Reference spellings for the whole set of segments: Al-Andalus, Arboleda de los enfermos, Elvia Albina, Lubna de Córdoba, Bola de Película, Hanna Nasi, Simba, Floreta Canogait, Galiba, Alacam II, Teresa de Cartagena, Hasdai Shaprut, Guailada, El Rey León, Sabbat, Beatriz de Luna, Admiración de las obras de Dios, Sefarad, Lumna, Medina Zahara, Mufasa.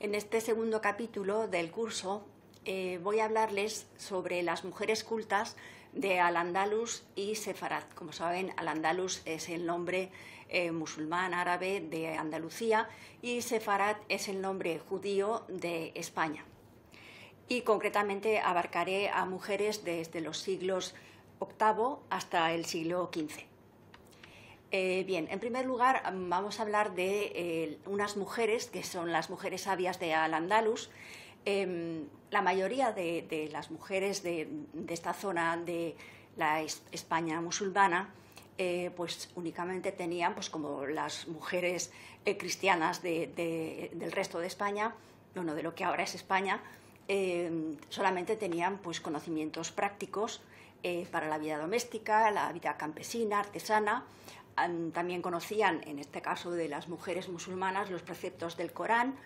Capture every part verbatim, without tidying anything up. En este segundo capítulo del curso eh, voy a hablarles sobre las mujeres cultas de Al-Andalus y Sefarad. Como saben, Al-Andalus es el nombre eh, musulmán árabe de Andalucía y Sefarad es el nombre judío de España. Y concretamente abarcaré a mujeres desde los siglos octavo hasta el siglo quince. Eh, bien, en primer lugar vamos a hablar de eh, unas mujeres que son las mujeres sabias de Al-Andalus. Eh, la mayoría de, de las mujeres de, de esta zona de la España musulmana eh, pues únicamente tenían, pues como las mujeres eh, cristianas de, de, del resto de España, bueno, de lo que ahora es España, eh, solamente tenían pues conocimientos prácticos eh, para la vida doméstica, la vida campesina, artesana. También conocían, en este caso de las mujeres musulmanas, los preceptos del Corán,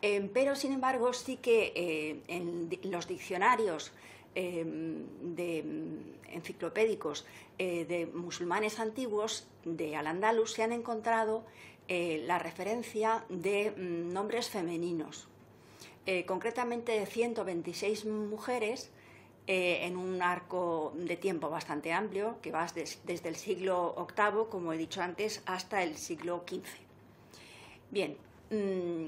eh, pero sin embargo sí que eh, en los diccionarios eh, de, enciclopédicos eh, de musulmanes antiguos de Al-Andalus se han encontrado eh, la referencia de mm, nombres femeninos, eh, concretamente ciento veintiséis mujeres, Eh, en un arco de tiempo bastante amplio, que va des, desde el siglo octavo, como he dicho antes, hasta el siglo quince. Bien, mm,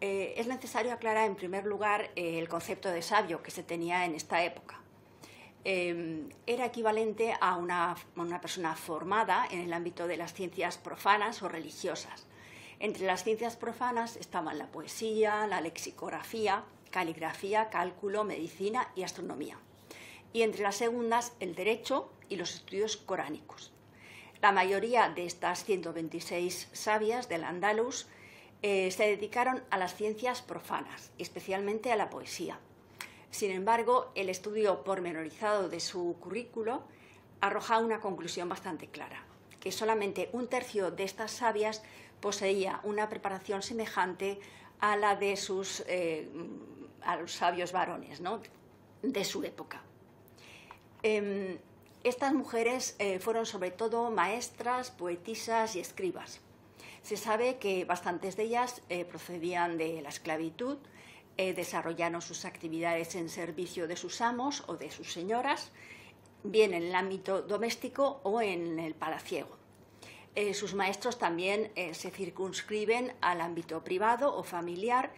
eh, es necesario aclarar en primer lugar eh, el concepto de sabio que se tenía en esta época. Eh, era equivalente a una, a una persona formada en el ámbito de las ciencias profanas o religiosas. Entre las ciencias profanas estaban la poesía, la lexicografía, caligrafía, cálculo, medicina y astronomía. Y entre las segundas, el derecho y los estudios coránicos. La mayoría de estas ciento veintiséis sabias del Al-Andalus eh, se dedicaron a las ciencias profanas, especialmente a la poesía. Sin embargo, el estudio pormenorizado de su currículo arroja una conclusión bastante clara, que solamente un tercio de estas sabias poseía una preparación semejante a la de sus eh, a los sabios varones, ¿no?, de su época. Eh, estas mujeres eh, fueron sobre todo maestras, poetisas y escribas. Se sabe que bastantes de ellas eh, procedían de la esclavitud, eh, desarrollaron sus actividades en servicio de sus amos o de sus señoras, bien en el ámbito doméstico o en el palaciego. Eh, sus maestros también eh, se circunscriben al ámbito privado o familiar,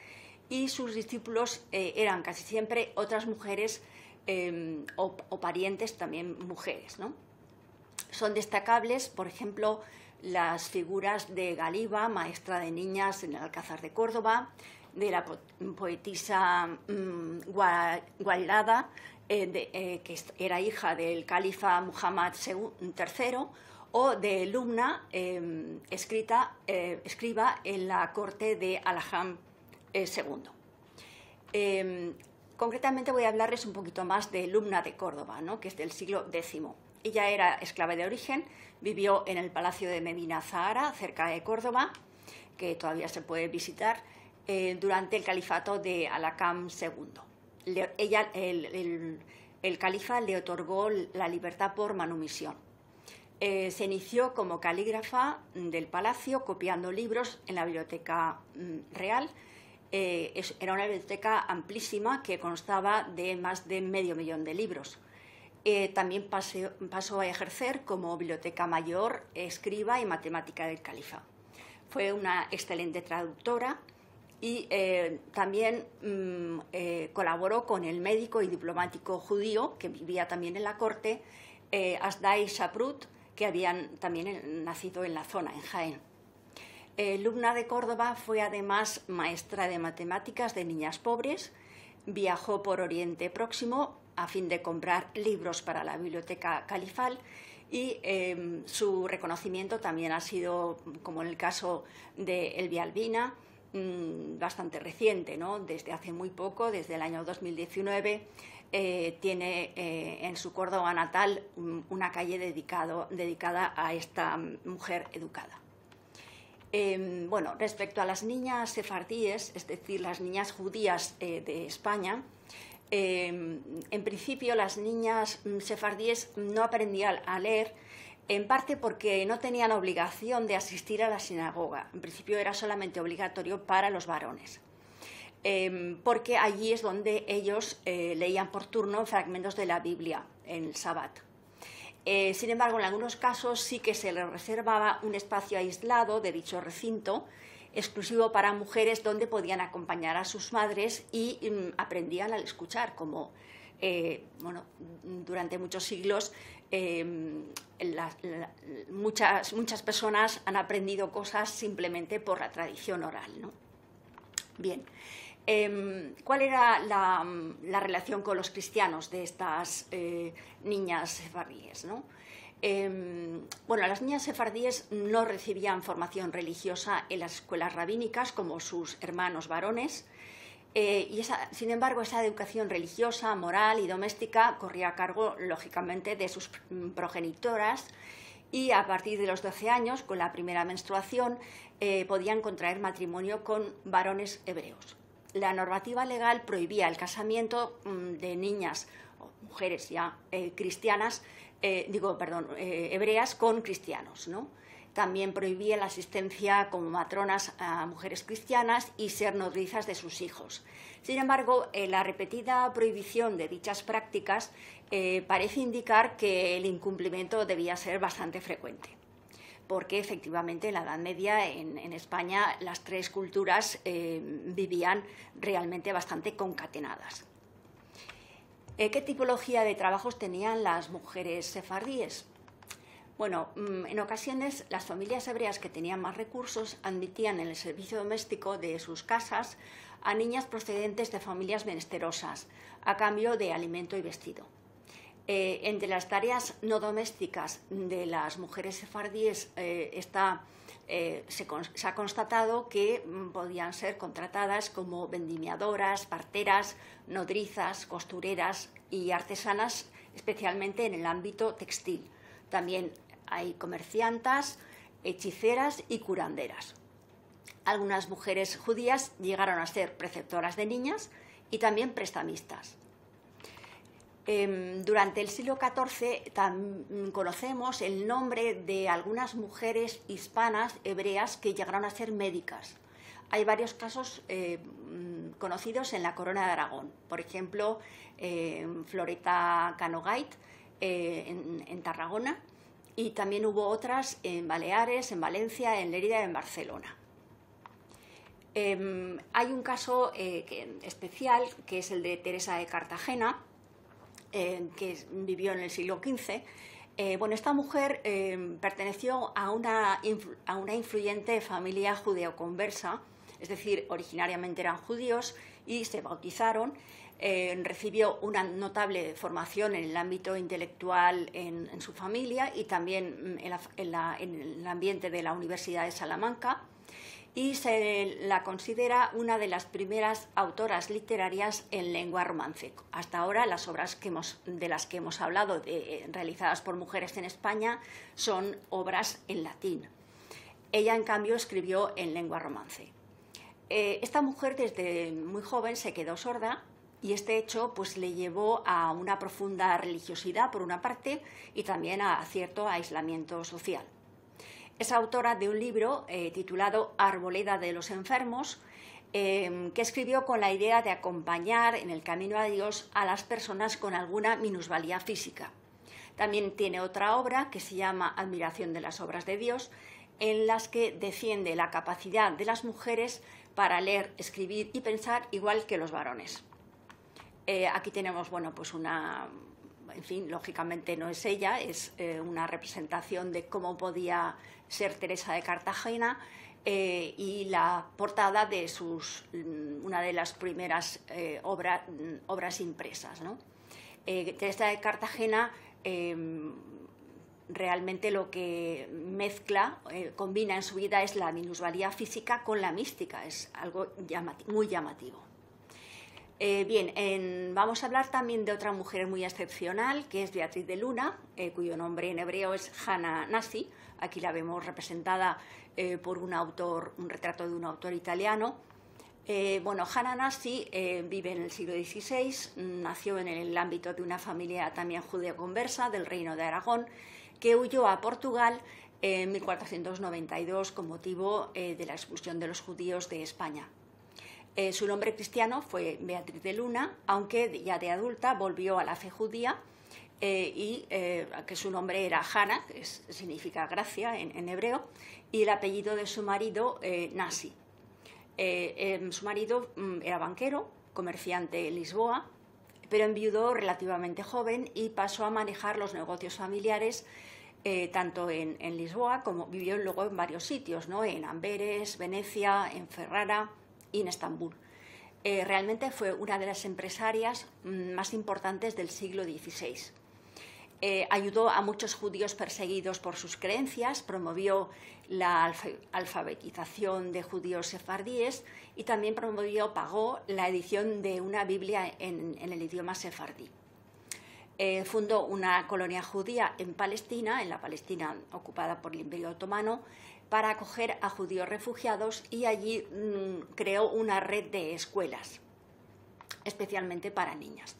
y sus discípulos eh, eran casi siempre otras mujeres eh, o, o parientes también mujeres, ¿no? Son destacables, por ejemplo, las figuras de Galiba, maestra de niñas en el Alcázar de Córdoba, de la po poetisa mmm, Guailada, eh, de, eh, que era hija del califa Muhammad tercero, o de Lumna, eh, escrita, eh, escriba en la corte de Alacam segundo. Eh, concretamente voy a hablarles un poquito más de Lubna de Córdoba, ¿no?, que es del siglo décimo. Ella era esclava de origen, vivió en el palacio de Medina Zahara, cerca de Córdoba, que todavía se puede visitar, eh, durante el califato de Alacam segundo. Le, ella, el, el, el califa le otorgó la libertad por manumisión. Eh, se inició como calígrafa del palacio, copiando libros en la biblioteca mm, real. Eh, es, era una biblioteca amplísima que constaba de más de medio millón de libros. Eh, también paseo, pasó a ejercer como biblioteca mayor, escriba y matemática del califa. Fue una excelente traductora y eh, también mm, eh, colaboró con el médico y diplomático judío que vivía también en la corte, eh, Hasdai Shaprut, que habían también nacido en la zona, en Jaén. Eh, Lubna de Córdoba fue además maestra de matemáticas de niñas pobres, viajó por Oriente Próximo a fin de comprar libros para la biblioteca califal y eh, su reconocimiento también ha sido, como en el caso de Elvia Albina, mmm, bastante reciente, ¿no? Desde hace muy poco, desde el año dos mil diecinueve, Eh, tiene eh, en su Córdoba natal un, una calle dedicado, dedicada a esta mujer educada. Eh, bueno, respecto a las niñas sefardíes, es decir, las niñas judías eh, de España, eh, en principio las niñas sefardíes no aprendían a leer en parte porque no tenían obligación de asistir a la sinagoga. En principio era solamente obligatorio para los varones, eh, porque allí es donde ellos eh, leían por turno fragmentos de la Biblia en el Sabbat. Eh, sin embargo, en algunos casos sí que se les reservaba un espacio aislado de dicho recinto, exclusivo para mujeres, donde podían acompañar a sus madres y mm, aprendían al escuchar, como eh, bueno, durante muchos siglos eh, la, la, muchas, muchas personas han aprendido cosas simplemente por la tradición oral, ¿no? Bien, eh, ¿cuál era la, la relación con los cristianos de estas eh, niñas sefardíes, ¿no? Eh, bueno, las niñas sefardíes no recibían formación religiosa en las escuelas rabínicas como sus hermanos varones, eh, y esa, sin embargo esa educación religiosa, moral y doméstica corría a cargo lógicamente de sus progenitoras, y a partir de los doce años, con la primera menstruación, eh, podían contraer matrimonio con varones hebreos. La normativa legal prohibía el casamiento de niñas o mujeres ya eh, cristianas, Eh, digo, perdón, eh, hebreas con cristianos, ¿no? También prohibía la asistencia como matronas a mujeres cristianas y ser nodrizas de sus hijos. Sin embargo, eh, la repetida prohibición de dichas prácticas eh, parece indicar que el incumplimiento debía ser bastante frecuente, porque efectivamente en la Edad Media en, en España las tres culturas eh, vivían realmente bastante concatenadas. ¿Qué tipología de trabajos tenían las mujeres sefardíes? Bueno, en ocasiones las familias hebreas que tenían más recursos admitían en el servicio doméstico de sus casas a niñas procedentes de familias menesterosas, a cambio de alimento y vestido. Eh, entre las tareas no domésticas de las mujeres sefardíes eh, está, eh, se, con, se ha constatado que m, podían ser contratadas como vendimiadoras, parteras, nodrizas, costureras y artesanas, especialmente en el ámbito textil. También hay comerciantas, hechiceras y curanderas. Algunas mujeres judías llegaron a ser preceptoras de niñas y también prestamistas. Durante el siglo catorce conocemos el nombre de algunas mujeres hispanas hebreas que llegaron a ser médicas. Hay varios casos eh, conocidos en la Corona de Aragón, por ejemplo, eh, Floreta Canogait eh, en, en Tarragona, y también hubo otras en Baleares, en Valencia, en Lérida y en Barcelona. Eh, hay un caso eh, que, especial, que es el de Teresa de Cartagena, Eh, que vivió en el siglo quince. Eh, bueno, esta mujer eh, perteneció a una, influ a una influyente familia judeoconversa, es decir, originariamente eran judíos y se bautizaron. Eh, recibió una notable formación en el ámbito intelectual en, en su familia y también en, la, en, la, en el ambiente de la Universidad de Salamanca, y se la considera una de las primeras autoras literarias en lengua romance. Hasta ahora las obras que hemos, de las que hemos hablado de, realizadas por mujeres en España son obras en latín. Ella, en cambio, escribió en lengua romance. Eh, esta mujer desde muy joven se quedó sorda, y este hecho pues, le llevó a una profunda religiosidad, por una parte, y también a cierto aislamiento social. Es autora de un libro eh, titulado Arboleda de los enfermos, eh, que escribió con la idea de acompañar en el camino a Dios a las personas con alguna minusvalía física. También tiene otra obra que se llama Admiración de las obras de Dios, en las que defiende la capacidad de las mujeres para leer, escribir y pensar igual que los varones. Eh, aquí tenemos, bueno, pues una... En fin, lógicamente no es ella, es eh, una representación de cómo podía ser Teresa de Cartagena eh, y la portada de sus, una de las primeras eh, obra, obras impresas, ¿no? Eh, Teresa de Cartagena eh, realmente lo que mezcla, eh, combina en su vida es la minusvalía física con la mística, es algo llamati- muy llamativo. Eh, bien, en, vamos a hablar también de otra mujer muy excepcional, que es Beatriz de Luna, eh, cuyo nombre en hebreo es Hanna Nasi. Aquí la vemos representada eh, por un autor, un retrato de un autor italiano. Eh, bueno, Hanna Nasi eh, vive en el siglo dieciséis, nació en el ámbito de una familia también judeoconversa del Reino de Aragón, que huyó a Portugal en mil cuatrocientos noventa y dos con motivo eh, de la expulsión de los judíos de España. Eh, su nombre cristiano fue Beatriz de Luna, aunque ya de adulta volvió a la fe judía, eh, y eh, que su nombre era Hanna, que es, significa gracia en, en hebreo, y el apellido de su marido, eh, Nasi. Eh, eh, su marido mm, era banquero, comerciante en Lisboa, pero enviudó relativamente joven y pasó a manejar los negocios familiares, eh, tanto en, en Lisboa como vivió luego en varios sitios, ¿no? En Amberes, Venecia, en Ferrara y en Estambul. Eh, realmente fue una de las empresarias más importantes del siglo dieciséis. Eh, ayudó a muchos judíos perseguidos por sus creencias, promovió la alfa, alfabetización de judíos sefardíes y también promovió, pagó la edición de una Biblia en, en el idioma sefardí. Eh, fundó una colonia judía en Palestina, en la Palestina ocupada por el Imperio Otomano, para acoger a judíos refugiados y allí mmm, creó una red de escuelas, especialmente para niñas.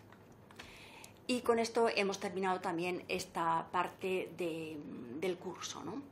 Y con esto hemos terminado también esta parte de, del curso, ¿no?